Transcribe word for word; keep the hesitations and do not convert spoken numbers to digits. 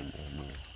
Amen. Amen.